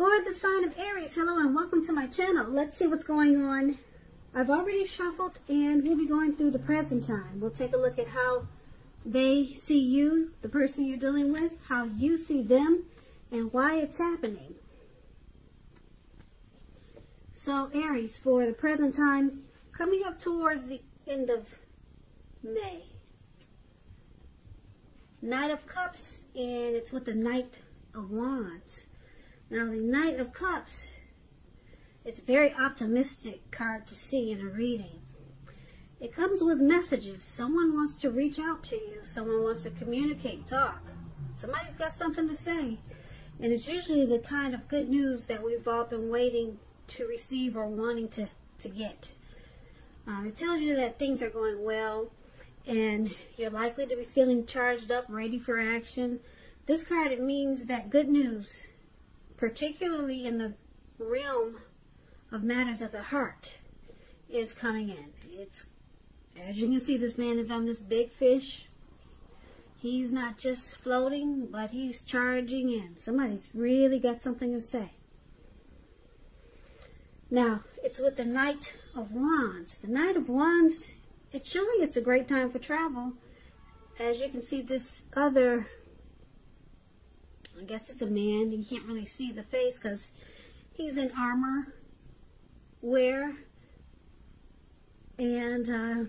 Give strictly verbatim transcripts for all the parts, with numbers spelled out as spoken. For the sign of Aries, hello and welcome to my channel. Let's see what's going on. I've already shuffled and we'll be going through the present time. We'll take a look at how they see you, the person you're dealing with, how you see them, and why it's happening. So Aries, for the present time, coming up towards the end of May. Knight of Cups, and it's with the Knight of Wands. Now, the Knight of Cups, it's a very optimistic card to see in a reading. It comes with messages. Someone wants to reach out to you. Someone wants to communicate, talk. Somebody's got something to say. And it's usually the kind of good news that we've all been waiting to receive or wanting to, to get. Um, it tells you that things are going well and you're likely to be feeling charged up, ready for action. This card, it means that good news, particularly in the realm of matters of the heart, is coming in. It's, as you can see, this man is on this big fish. He's not just floating, but he's charging in. Somebody's really got something to say. Now, it's with the Knight of Wands. The Knight of Wands, it surely it's a great time for travel. As you can see, this other, I guess it's a man. You can't really see the face because he's in armor wear. And uh,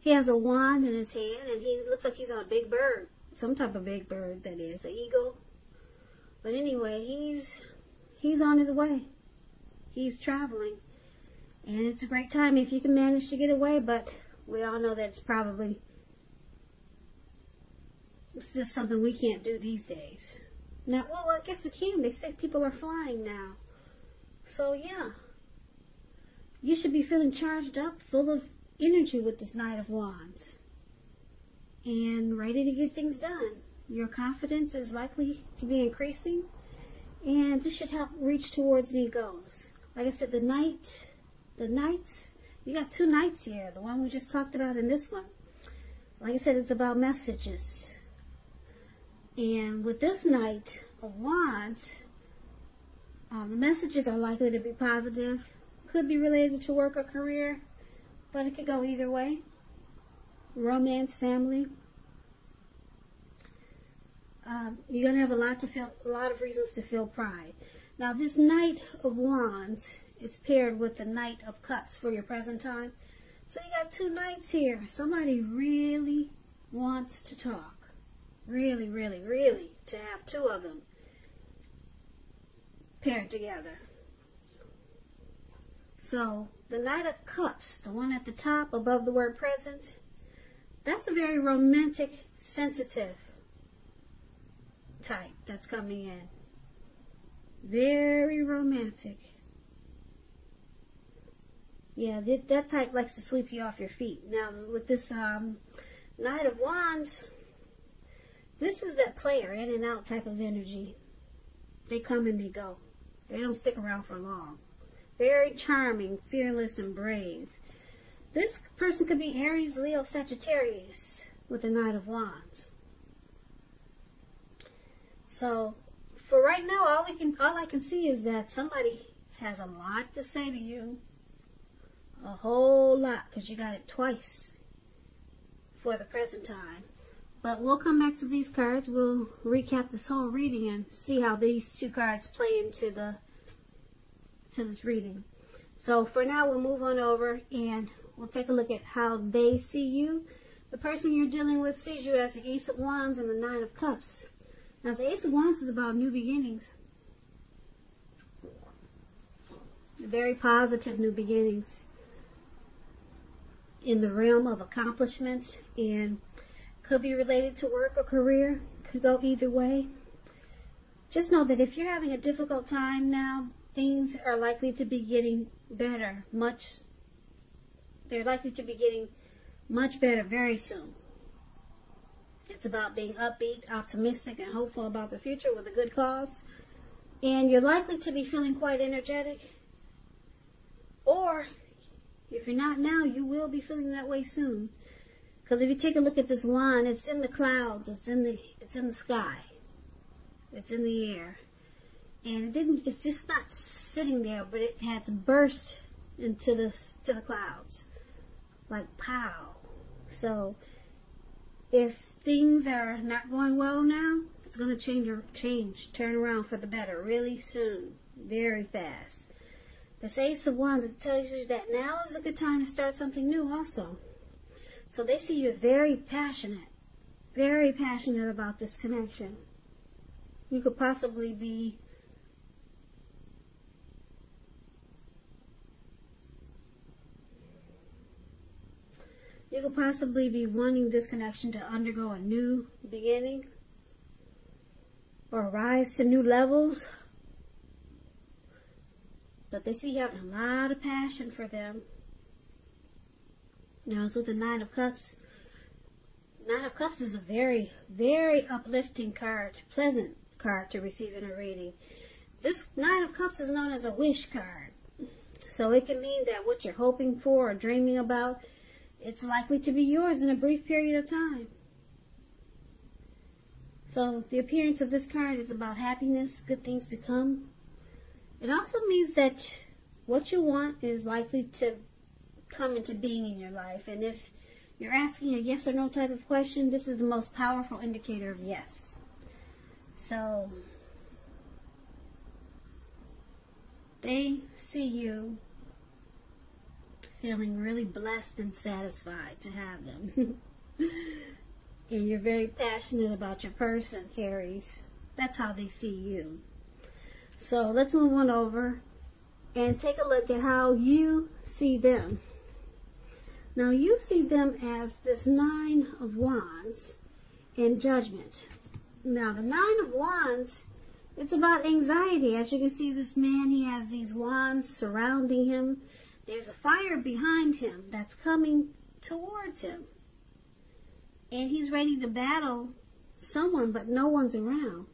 he has a wand in his hand. And he looks like he's on a big bird. Some type of big bird, that is. An eagle. But anyway, he's, he's on his way. He's traveling. And it's a great time if you can manage to get away. But we all know that it's probably it's just something we can't do these days. Now, well, I guess we can. They say people are flying now. So, yeah. You should be feeling charged up, full of energy with this Knight of Wands. And ready to get things done. Your confidence is likely to be increasing. And this should help reach towards new goals. Like I said, the night, the knights, you got two knights here. The one we just talked about in this one. Like I said, it's about messages. And with this Knight of Wands, um, the messages are likely to be positive. Could be related to work or career, but it could go either way. Romance, family. Um, you're gonna have a lot to feel, a lot of reasons to feel pride. Now, this Knight of Wands is paired with the Knight of Cups for your present time. So you got two knights here. Somebody really wants to talk. Really, really, really to have two of them paired together. So, the Knight of Cups, the one at the top above the word present, that's a very romantic, sensitive type that's coming in. Very romantic. Yeah, that, that type likes to sweep you off your feet. Now, with this um, Knight of Wands, this is that player, in and out type of energy. They come and they go. They don't stick around for long. Very charming, fearless, and brave. This person could be Aries, Leo, Sagittarius with the Knight of Wands. So, for right now, all we can, all I can see is that somebody has a lot to say to you. A whole lot, because you got it twice for the present time. But we'll come back to these cards. We'll recap this whole reading and see how these two cards play into the to this reading. So for now, we'll move on over and we'll take a look at how they see you. The person you're dealing with sees you as the Ace of Wands and the Nine of Cups. Now, the Ace of Wands is about new beginnings. Very positive new beginnings in the realm of accomplishments, and could be related to work or career. Could go either way. Just know that if you're having a difficult time now, things are likely to be getting better. Much, they're likely to be getting much better very soon. It's about being upbeat, optimistic, and hopeful about the future with a good cause. And you're likely to be feeling quite energetic. Or, if you're not now, you will be feeling that way soon. Because if you take a look at this wand, it's in the clouds, it's in the, it's in the sky, it's in the air. and it didn't, it's just not sitting there, but it has burst into the to the clouds, like pow. So if things are not going well now, it's going to change or change, turn around for the better really soon, very fast. This Ace of Wands tells you that now is a good time to start something new also. So they see you as very passionate, very passionate about this connection. You could possibly be You could possibly be wanting this connection to undergo a new beginning or rise to new levels. But they see you having a lot of passion for them. Now, so the Nine of Cups. Nine of Cups is a very, very uplifting card, pleasant card to receive in a reading. This Nine of Cups is known as a wish card. So it can mean that what you're hoping for or dreaming about, it's likely to be yours in a brief period of time. So the appearance of this card is about happiness, good things to come. It also means that what you want is likely to come into being in your life. And if you're asking a yes or no type of question, this is the most powerful indicator of yes. So they see you feeling really blessed and satisfied to have them. And you're very passionate about your person, Aries. That's how they see you. So let's move on over and take a look at how you see them. Now you see them as this Nine of Wands and Judgment. Now the Nine of Wands, it's about anxiety. As you can see, this man, he has these wands surrounding him. There's a fire behind him that's coming towards him. And he's ready to battle someone, but no one's around.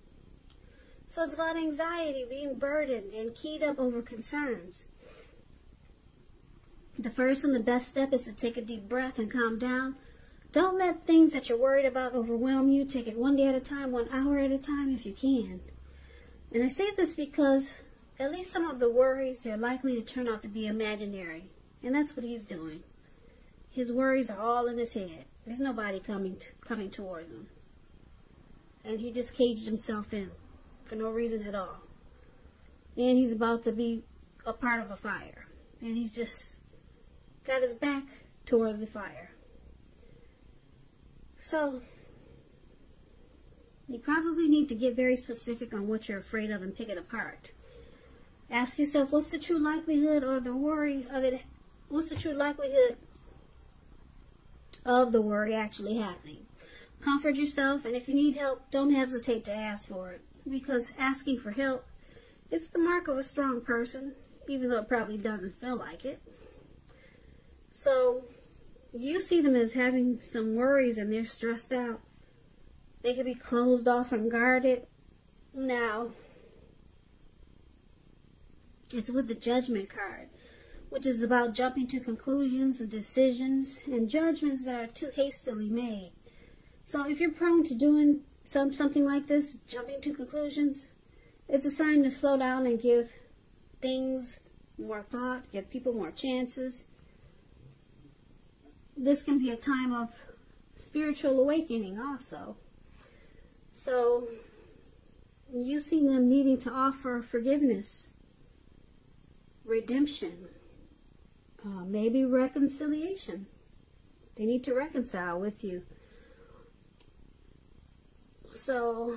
So it's about anxiety, being burdened, and keyed up over concerns. The first and the best step is to take a deep breath and calm down. Don't let things that you're worried about overwhelm you. Take it one day at a time, one hour at a time if you can. And I say this because at least some of the worries, they're likely to turn out to be imaginary. And that's what he's doing. His worries are all in his head. There's nobody coming to, coming towards him. And he just caged himself in for no reason at all. And he's about to be a part of a fire. And he's just got his back towards the fire. So you probably need to get very specific on what you're afraid of and pick it apart. Ask yourself, what's the true likelihood or the worry of it, what's the true likelihood of the worry actually happening? Comfort yourself, and if you need help, don't hesitate to ask for it, because asking for help, it's the mark of a strong person, even though it probably doesn't feel like it. So you see them as having some worries and they're stressed out. They could be closed off and guarded. Now, it's with the Judgment card, which is about jumping to conclusions and decisions and judgments that are too hastily made. So if you're prone to doing some, something like this, jumping to conclusions, it's a sign to slow down and give things more thought, give people more chances. This can be a time of spiritual awakening also. So you see them needing to offer forgiveness, redemption, uh, maybe reconciliation. They need to reconcile with you. So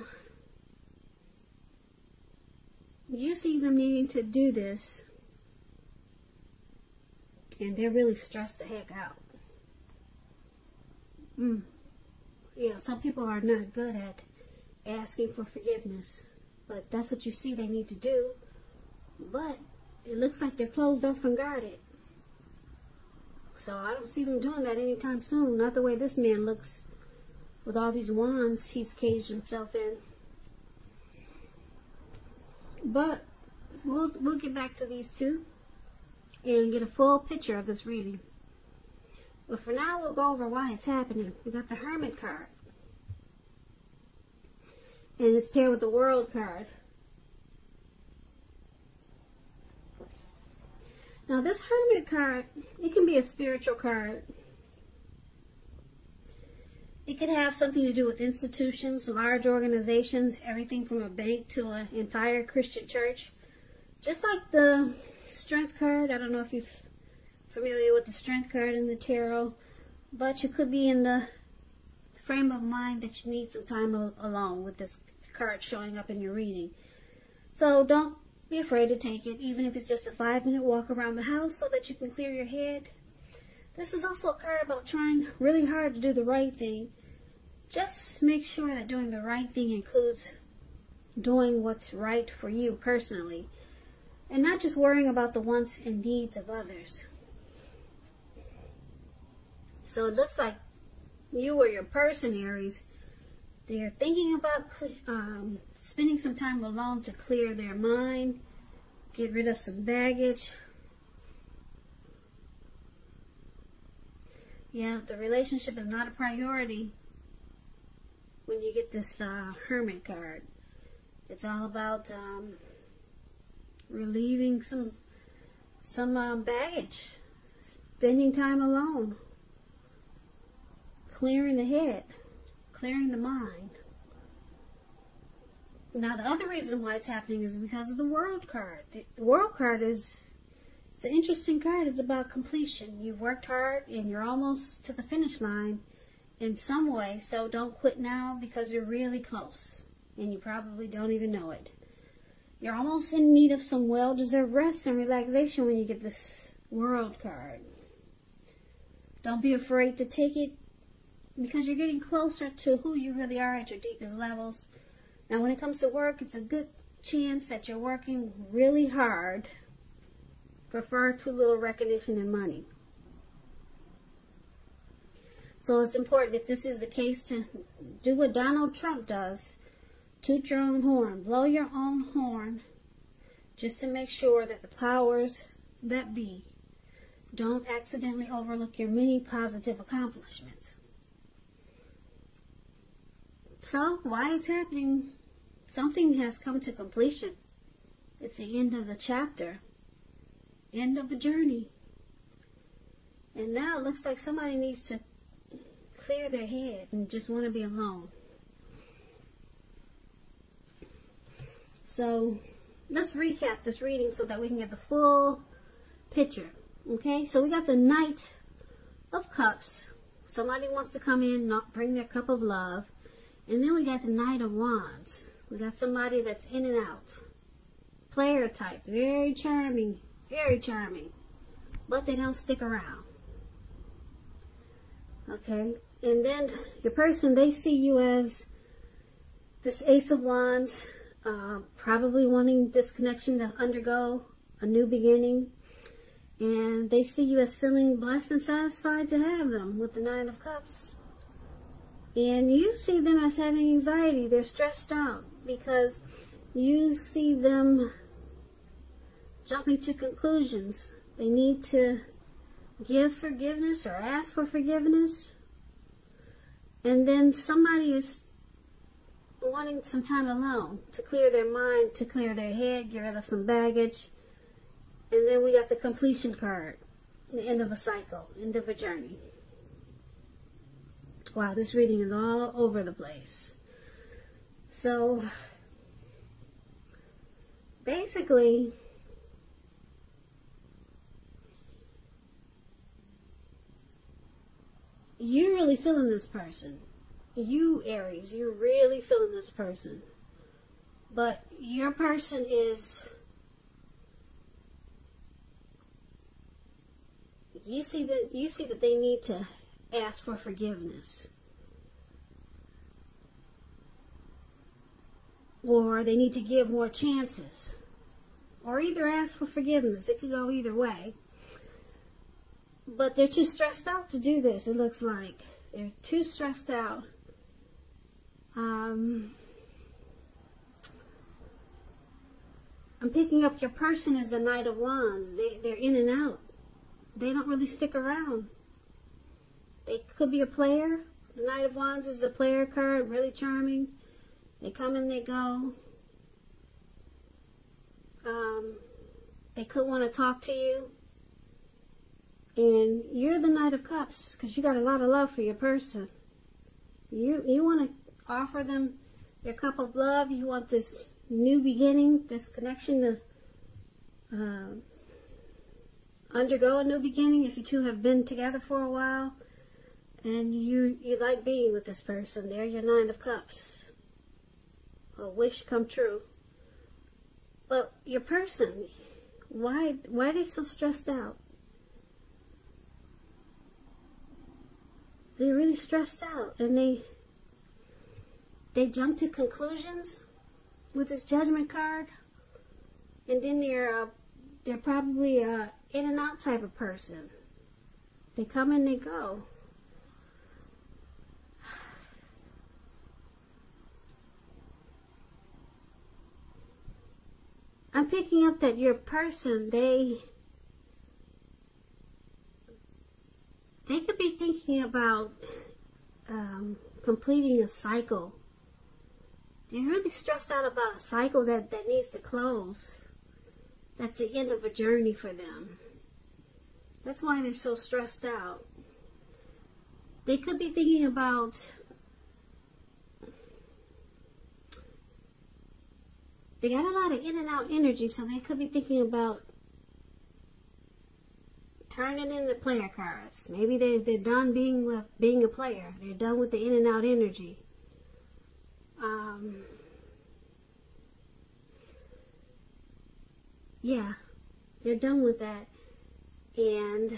you see them needing to do this, and they're really stressed the heck out. Mm. Yeah, some people are not good at asking for forgiveness, but that's what you see they need to do. But it looks like they're closed off and guarded. So I don't see them doing that anytime soon. Not the way this man looks with all these wands he's caged himself in. But we'll, we'll get back to these two and get a full picture of this reading. But for now, we'll go over why it's happening. We got the Hermit card. And it's paired with the World card. Now this Hermit card, it can be a spiritual card. It could have something to do with institutions, large organizations, everything from a bank to an entire Christian church. Just like the Strength card. I don't know if you're familiar with the Strength card in the tarot, but you could be in the frame of mind that you need some time alone with this card showing up in your reading. So don't be afraid to take it, even if it's just a five minute walk around the house so that you can clear your head. This is also a card about trying really hard to do the right thing. Just make sure that doing the right thing includes doing what's right for you personally, and not just worrying about the wants and needs of others. So it looks like you or your person, Aries, they're thinking about um, spending some time alone to clear their mind, get rid of some baggage. Yeah, the relationship is not a priority when you get this uh, Hermit card. It's all about um, relieving some, some uh, baggage, spending time alone, clearing the head, clearing the mind. Now the other reason why it's happening is because of the World card. The World card is, it's an interesting card. It's about completion. You've worked hard and you're almost to the finish line in some way, so don't quit now because you're really close and you probably don't even know it. You're almost in need of some well-deserved rest and relaxation when you get this World card. Don't be afraid to take it, because you're getting closer to who you really are at your deepest levels. Now when it comes to work, it's a good chance that you're working really hard for far too little recognition and money. So it's important, if this is the case, to do what Donald Trump does. Toot your own horn. Blow your own horn, just to make sure that the powers that be don't accidentally overlook your many positive accomplishments. So, why it's happening, something has come to completion. It's the end of the chapter, end of a journey. And now it looks like somebody needs to clear their head and just want to be alone. So, let's recap this reading so that we can get the full picture. Okay, so we got the Knight of Cups. Somebody wants to come in, not bring their cup of love. And then we got the Knight of Wands. We got somebody that's in and out. Player type. Very charming. Very charming. But they don't stick around. Okay. And then your person, they see you as this Ace of Wands. Uh, probably wanting this connection to undergo a new beginning. And they see you as feeling blessed and satisfied to have them with the Nine of Cups. And you see them as having anxiety. They're stressed out because you see them jumping to conclusions. They need to give forgiveness or ask for forgiveness. And then somebody is wanting some time alone to clear their mind, to clear their head, get rid of some baggage. And then we got the completion card, the end of a cycle, end of a journey. Wow, this reading is all over the place. So, basically, you're really feeling this person. You, Aries, you're really feeling this person. But your person is, you see that, you see that they need to ask for forgiveness, or they need to give more chances, or either ask for forgiveness. It could go either way, but they're too stressed out to do this. It looks like they're too stressed out. um, I'm picking up your person is the Knight of Wands. they, they're in and out. They don't really stick around. They could be a player. The Knight of Wands is a player card, really charming. They come and they go. Um, they could want to talk to you, And you're the Knight of Cups because you got a lot of love for your person. You, you want to offer them your cup of love. You want this new beginning, this connection to uh, undergo a new beginning if you two have been together for a while. And you, you like being with this person. They're your Nine of Cups. A wish come true. But your person, why, why are they so stressed out? They're really stressed out, and they they jump to conclusions with this Judgment card, and then they're uh, they're probably a in and out type of person. They come and they go. I'm picking up that your person, they they could be thinking about um, completing a cycle. They're really stressed out about a cycle that, that needs to close. That's the end of a journey for them. That's why they're so stressed out. They could be thinking about... They got a lot of in and out energy, so they could be thinking about turning into player cards. Maybe they, they're done being with, being a player. They're done with the in and out energy. Um, yeah, they're done with that. And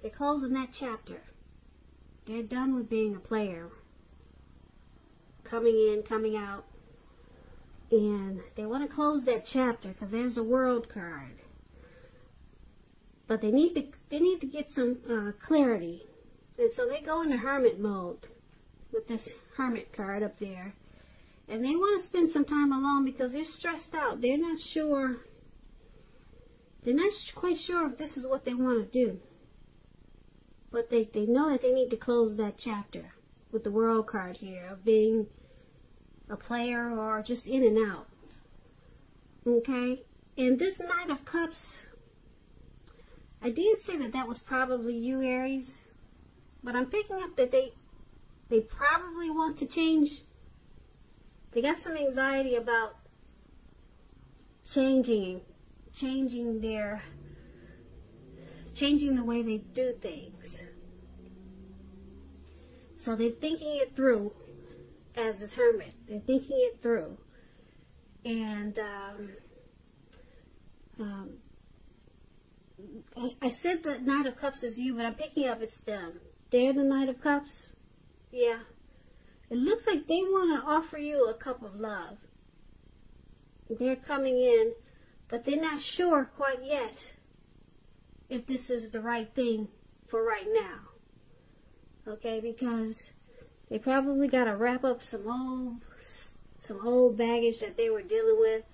they're closing that chapter. They're done with being a player. Coming in, coming out. And they want to close that chapter because there's the World card. But they need to they need to get some uh, clarity, and so they go into hermit mode with this Hermit card up there, and they want to spend some time alone because they're stressed out. They're not sure. They're not quite sure if this is what they want to do. But they they know that they need to close that chapter with the World card here of being a player or just in and out. Okay, and this Knight of Cups. I did say that that was probably you, Aries, but I'm picking up that they they probably want to change. They got some anxiety about changing, changing their, changing the way they do things. So they're thinking it through as this Hermit. They're thinking it through. And, um, um, I said the Knight of Cups is you, but I'm picking up it's them. They're the Knight of Cups. Yeah. It looks like they want to offer you a cup of love. They're coming in, but they're not sure quite yet if this is the right thing for right now. Okay, because they probably got to wrap up some old, some old baggage that they were dealing with.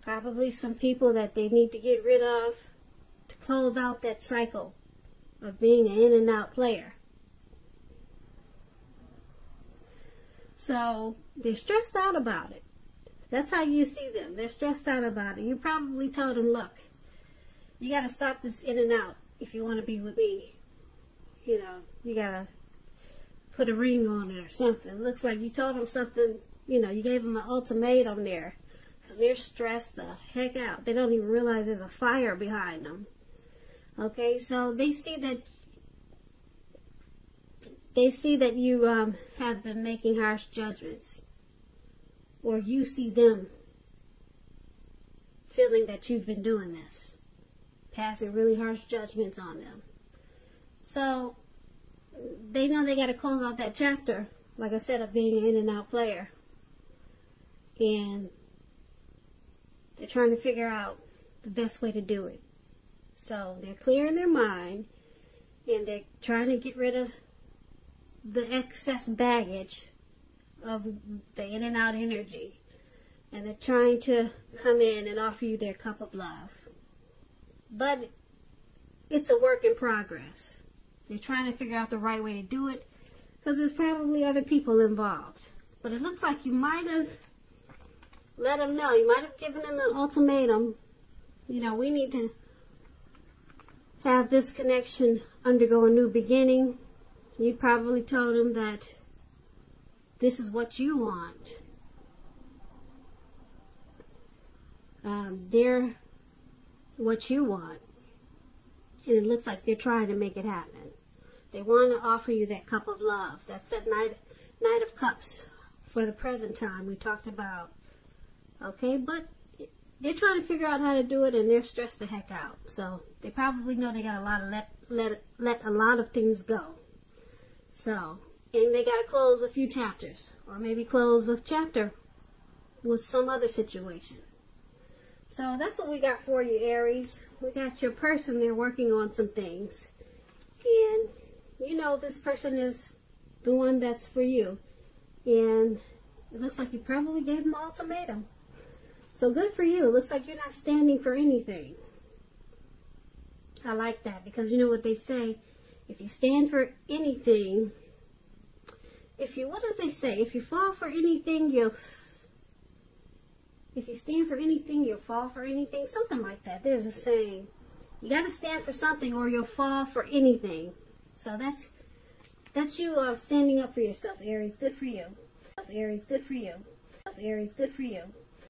Probably some people that they need to get rid of. Close out that cycle of being an in and out player. So they're stressed out about it. That's how you see them. They're stressed out about it. You probably told them, look, you got to stop this in and out if you want to be with me. You know, you got to put a ring on it or something. It looks like you told them something, you know, you gave them an ultimatum there because they're stressed the heck out. They don't even realize there's a fire behind them. Okay, so they see that they see that you um, have been making harsh judgments, or you see them feeling that you've been doing this, passing really harsh judgments on them. So they know they got to close out that chapter, like I said, of being an in and out player, and they're trying to figure out the best way to do it. So they're clearing their mind, and they're trying to get rid of the excess baggage of the in and out energy. And they're trying to come in and offer you their cup of love. But it's a work in progress. They're trying to figure out the right way to do it because there's probably other people involved. But it looks like you might have let them know. You might have given them an ultimatum. You know, we need to have this connection undergo a new beginning. You probably told him that this is what you want. Um, they're what you want. And it looks like they're trying to make it happen. They want to offer you that cup of love. That's that Knight, Knight of Cups for the present time we talked about. Okay, but they're trying to figure out how to do it, and they're stressed the heck out. So they probably know they got a lot of let let let a lot of things go. So, and they got to close a few chapters, or maybe close a chapter with some other situation. So that's what we got for you, Aries. We got your person there working on some things. And, you know, this person is the one that's for you. And it looks like you probably gave them an ultimatum. So good for you. It looks like you're not standing for anything. I like that, because you know what they say? If you stand for anything, if you, what do they say? If you fall for anything, you'll... If you stand for anything, you'll fall for anything. Something like that. There's a saying. You got to stand for something or you'll fall for anything. So that's that's you uh, standing up for yourself, Aries. Good for you. Aries, good for you. Aries, good for you.